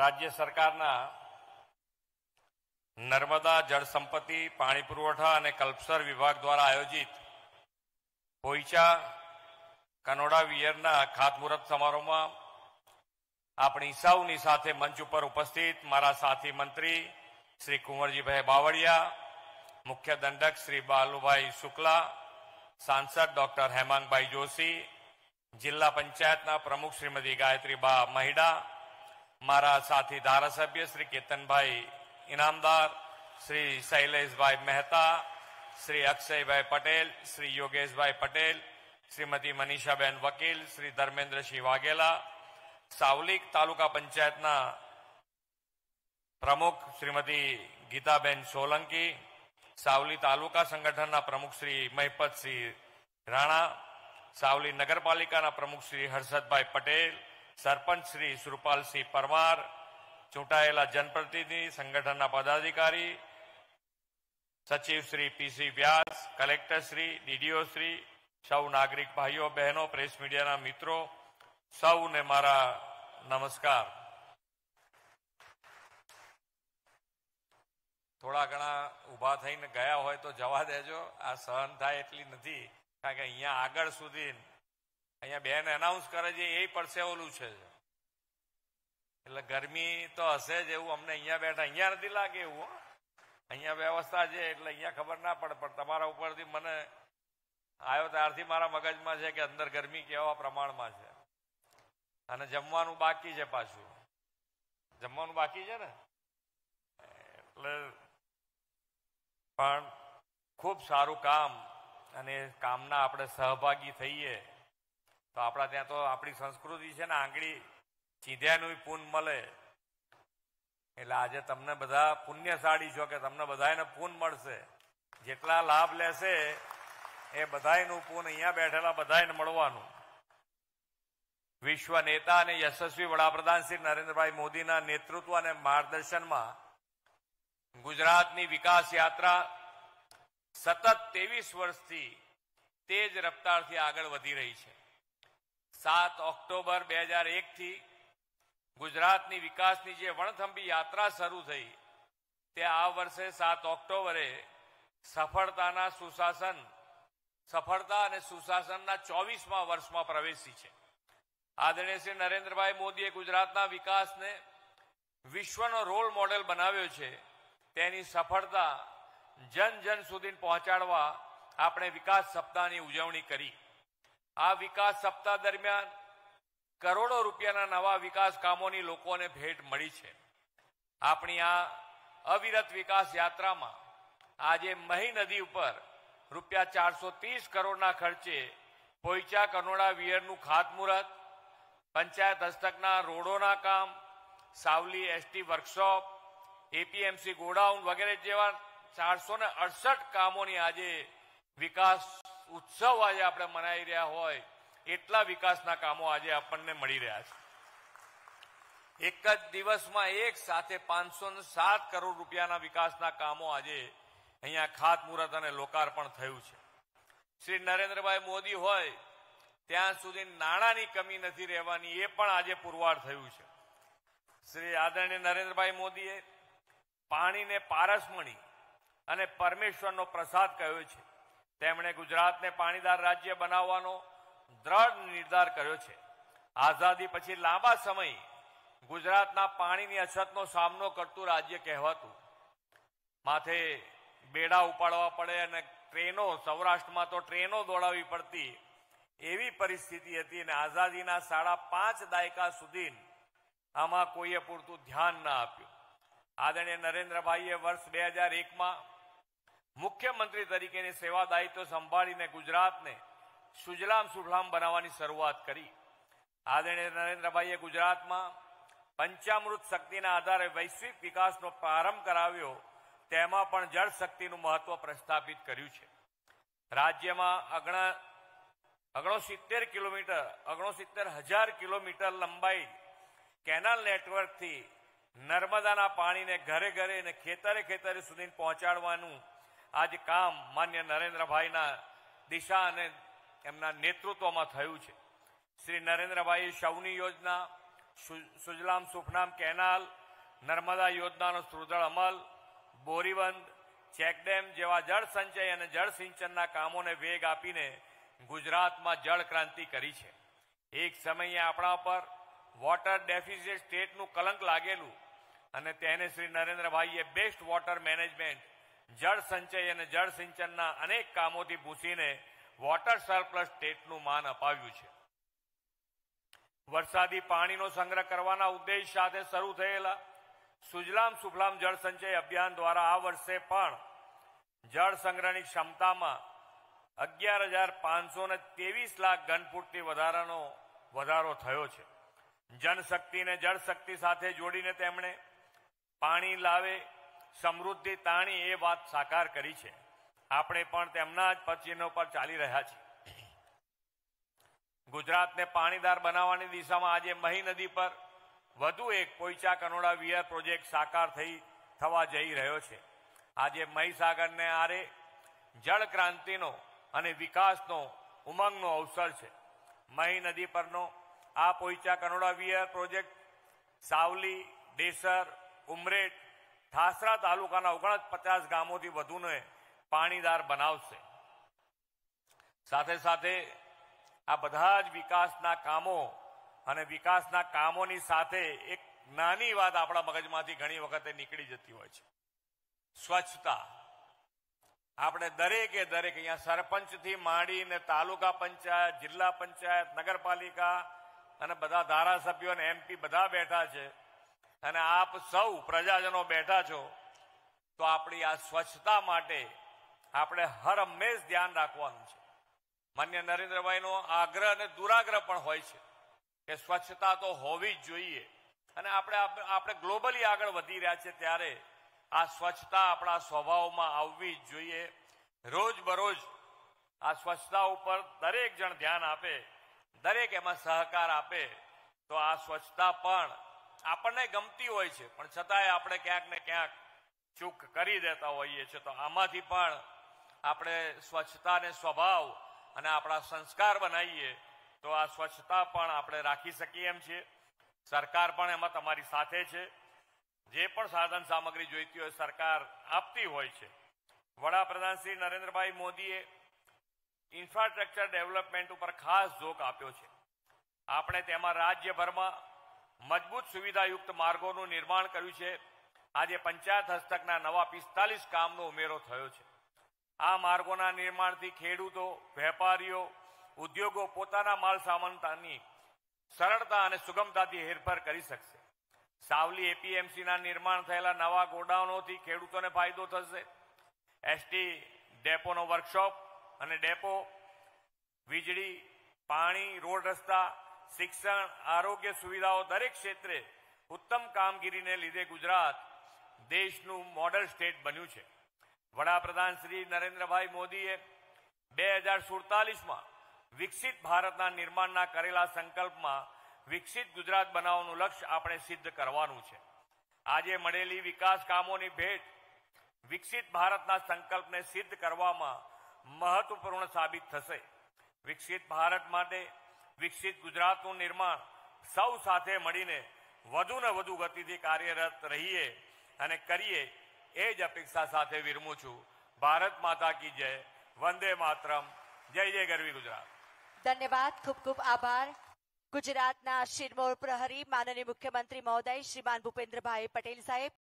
राज्य सरकारना नर्मदा जल संपत्ति पाणी पुरवठा अने कल्पसर विभाग द्वारा आयोजित पोईचा कनोडा वियरना खातमुहूर्त समारोह में अपनी सौनी साथे मंच पर उपस्थित मारा साथी मंत्री श्री कुंवरजी भाई बावड़िया, मुख्य दंडक श्री बालूभाई शुक्ला, सांसद डॉक्टर हेमंत भाई जोशी, जिला पंचायतना प्रमुख श्रीमती गायत्री बा महिडा, मारा साथी धारासभ्य श्री केतन भाई इनामदार, श्री शैलेष भाई मेहता, श्री अक्षयभा पटेल, श्री योगेश पटेल, श्रीमती मनीषाबेन वकील, श्री धर्मेन्द्र सिंह वाघेला, सावली तालुका पंचायतना प्रमुख श्रीमती गीताबेन सोलंकी, सावली तालुका संगठन प्रमुख श्री महपत सिंह राणा, सावली नगरपालिका प्रमुख श्री हर्षदभा पटेल, सरपंच श्री सुरपाल सिंह परमार, चूंटायेला जनप्रतिनिधि संगठन पदाधिकारी, सचिव Shri PC Vyas, collector Shri, DDO Shri, सौ नागरिक भाईओ बहनों, प्रेस मीडिया मित्रों, सौ ने मारा नमस्कार। थोड़ा घणा उभा थईने गया होय तो जवा देजो, आ सहन थाय एटली नथी, कारण के अहींया आगळ सुधी अहींया बेन एनाउंस करे छे ए परसेवलू छे, एटले गरमी तो हशे ज एवुं अमने अहींया बेठा अहींया नथी लागे एवुं, अहींया व्यवस्था छे एटले अहींया खबर ना पड़े, पण तमारा उपरथी मने आयो त्यारथी मारा मगजमां छे के अंदर गरमी केवा प्रमाणमां छे अने जमवानुं बाकी छे, पाछुं जमवानुं बाकी छे ने, एटले पण खूब सारू काम अने कामना आपणे सहभागी थईए तो आपणा त्यां तो आपणी संस्कृति छे ने आंगळी चींध्यानुं पुण्य मळे, एटले आजे तमने बधा पुण्यशाळी छो के तमने बधाने पुण्य मळशे, जेटला लाभ लेशे ए बधाएनुं पुण्य अहींया बेठेला बधाएने मळवानुं। विश्व नेता ने यशस्वी वडाप्रधान श्री नरेन्द्र भाई मोदी ना नेतृत्व और मार्गदर्शन में गुजरात की विकास यात्रा सतत 23 वर्ष थी तेज रफ्तार थी आगळ वधी रही है। 7 ऑक्टोबर 2001 थी गुजरात की विकास की जे वणथंबी यात्रा शुरू थी ते आ वर्षे 7 ऑक्टोबरे सफलताना सुशासन सफलता और सुशासन 24मा वर्ष में प्रवेशी है। आदरणीय श्री नरेन्द्र भाई मोदीए गुजरातना विकास ने विश्वनो रोल मॉडल बनाव्यो छे, तेनी सफलता जन जन सुधी पहोंचाडवा आपणे विकास सप्ताहनी उजवणी करी। आ विकास सप्ताह दरमियान करोड़ों रूपियाना नवा विकास कामोनी लोकोने भेट मळी छे। आपणी आ अविरत विकास यात्रामां आजे मही नदी पर ₹430 करोड़ना खर्चे पोईचा कनोडा वियरनुं खातमुहूर्त, पंचायत हस्तकना रोडोना काम, Savli ST workshop, APMC godown वगैरह जेवा 468 कामोनी आजे विकास उत्सव आज आपणे मनाई रह्या होय एटला विकासना कामो आज आपणने मळी रह्या छे। एक ज दिवसमां एक साथे 507 करोड़ रूपियाना विकासना कामो आज अहींया खातमुहूर्त अने लोकार्पण थयुं छे। श्री नरेन्द्रभाई मोदी होय त्यां सुधी नाणानी कमी नथी रहेवानी ए पण आजे पुरवार थयुं छे। श्री आदरणीय नरेन्द्रभाई मोदीए पाणीने पारसमणी अने परमेश्वरनो प्रसाद कह्यो छे। તેમણે ગુજરાતને પાણીદાર રાજ્ય બનાવવાનો દ્રઢ નિર્ધાર કર્યો છે। આઝાદી પછી લાંબા સમય ગુજરાતના પાણીની અછતનો સામનો કરતું રાજ્ય કહેવાતું, માથે બેડા ઉપાડવા પડે અને ટ્રેનો સૌરાષ્ટ્રમાં તો ટ્રેનો દોડાવવી પડતી एवी परिस्थिति थी। आजादी 5.5 दायका सुधी आमा कोईए पूरतुं ध्यान न आप्युं। आदरणीय नरेन्द्र भाईए वर्ष 2001 में मुख्यमंत्री तरीकेनी सेवा दायित्व संभाळीने गुजरात ने सुजलाम सुफलाम बनाववानी शरूआत करी। आदरणीय नरेन्द्र भाईए गुजरात में पंचामृत शक्तिना आधारे वैश्विक विकासनो प्रारंभ कराव्यो, तेमां पण जल शक्तिनुं महत्व प्रस्थापित कर्युं छे। राज्यमां अगणो 70 हजार किलोमीटर लंबाई केनाल नेटवर्क थी नर्मदाना पाणी ने घरे घरे ने खेतरे खेतरे सुधी पहोंचाडवानुं आज काम मान्य नरेन्द्र भाई ना दिशा अने एमना नेतृत्वमां थयुं छे। श्री नरेन्द्र भाई सौनी योजना सुजलाम सुफलाम केनाल, नर्मदा योजनाનો સુદ્રઢ અમલ, બોરીવંદ ચેકડેમ જેવા જળ સંચય અને જળ સિંચનના કામોને વેગ આપીને ગુજરાતમાં જળ ક્રાંતિ કરી છે। એક સમયે આપણા પર વોટર ડેફિસિટ સ્ટેટનું કલંક લાગેલું અને તેને શ્રી નરેન્દ્રભાઈએ બેસ્ટ વોટર મેનેજમેન્ટ, જળ સંચય અને જળ સિંચનના અનેક કામોથી ભૂંસીને વોટર સરપ્લસ સ્ટેટનું માન અપાવ્યું છે। વરસાદી પાણીનો સંગ્રહ કરવાના ઉદ્દેશ સાથે શરૂ થયેલા સુજલામ સુફલામ જળ સંચય અભિયાન દ્વારા આ વર્ષે પણ જળ સંગ્રહની ક્ષમતામાં 11,523 લાખ ઘનફૂટથી વધારો થયો છે। જનશક્તિને જળશક્તિ સાથે જોડીને તેમણે પાણી લાવે સમૃદ્ધિ તાણી એ વાત સાકાર કરી છે। આપણે પણ તેમના જ પચીનો પર ચાલી રહ્યા છીએ। गुजरात ने पाणीदार बनावानी दिशा में आज मही नदी पर वधु एक पोईचा कनोडा वियर प्रोजेक्ट साकार थवा जई रह्यो छे। आज मही सागर ने आरे जल क्रांतिनो अने विकासनो उमंगनो अवसर छे। मही नदी परनो आ पोईचा कनोडा वियर प्रोजेक्ट सावली, देसर, उमरेट, ठासरा तालुकाना 49 गामोथी वधुने पाणीदार बनावशे। साथे साथे आ बधा ज विकासना कामो अने विकासना कामोनी साथे एक नानी वात आपणा मगजमांथी घणी वखते नीकळी जती होय छे। स्वच्छता आपणे दरेके दरेक अहींया सरपंचथी मांडीने तालुका पंचायत, जिल्ला पंचायत, नगरपालिका अने बधा धारासभ्यो अने एमपी बधा बेठा छे अने आप सौ प्रजाजनो बेठा छो तो आपणी आ स्वच्छता माटे आपणे हर हमेश ध्यान राखवानुं छे। मान्य नरेन्द्र भाई नो आग्रह ने दुराग्रह पण होय छे के स्वच्छता तो होवी ज जोईए अने आपणे आपणे ग्लोबली आगळ वधी रह्या छे त्यारे आ स्वच्छता आपणा स्वभावमां आववी ज जोईए। रोजबरोज आ स्वच्छता उपर दरेक जण ध्यान आपे, दरेक एमां सहकार आपे तो आ स्वच्छता पण आपणने गमती होय छे पण छतांय आपणे क्यांक ने क्यांक चूक करी देता होईए छे। तो आमांथी पण आपणे स्वच्छता ने स्वभाव अने आपणा संस्कार बनाईए तो आ स्वच्छता पण आपणे राखी सकीए एम छे। सरकार पण एमां तमारी साथे छे। जे पण साधन सामग्री जोईती होय सरकार आपती होय छे। वडाप्रधान श्री नरेन्द्र भाई मोदीए इन्फ्रास्ट्रक्चर डेवलपमेंट उपर खास जोर आप्यो छे। आपणे तेमां राज्यभरमां मजबूत सुविधायुक्त मार्गोनुं निर्माण कर्युं छे। आजे पंचायत हस्तकना नवा 45 कामनो उमेरो थयो छे। आ मार्गोना निर्माणथी खेडूतो, वेपारीओ, उद्योगो पोताना माल सामाननी सरळता अने सुगमताथी हेरफेर करी शकशे। सावली एपीएमसीना निर्माण थयेला नवा गोडाउनोथी खेडूतोने फायदो थशे। एसटी डेपोनो वर्कशॉप अने डेपो, वीजळी, पाणी, रोड रस्ता, शिक्षण, आरोग्य सुविधाओ दरेक क्षेत्रे उत्तम कामगीरीने लीधे गुजरात देशनुं मॉडल स्टेट बन्युं छे। वडाप्रधान श्री नरेन्द्र भाई मोदीए 2047 में विकसित भारतना निर्माणना करेला संकल्प में विकसित गुजरात बनावानुं लक्ष्य आपणे सिद्ध करवानुं छे। आजे मळेली विकास कामोनी भेट विकसित भारतना संकल्पने सिद्ध करवामां महत्वपूर्ण साबित थशे। विकसित भारत माटे विकसित गुजरातनुं निर्माण सौ साथे मळीने वधु ने वधु गतिथी कार्यरत रहीए अने करीए एज अपेक्षा साथे विरमू छू। भारत माता की जय। वंदे मातरम। जय जय गरवी गुजरात। धन्यवाद। खूब खूब आभार। गुजरात ना शिरमोर प्रहरी माननीय मुख्यमंत्री महोदय श्रीमान भूपेन्द्र भाई पटेल साहेब।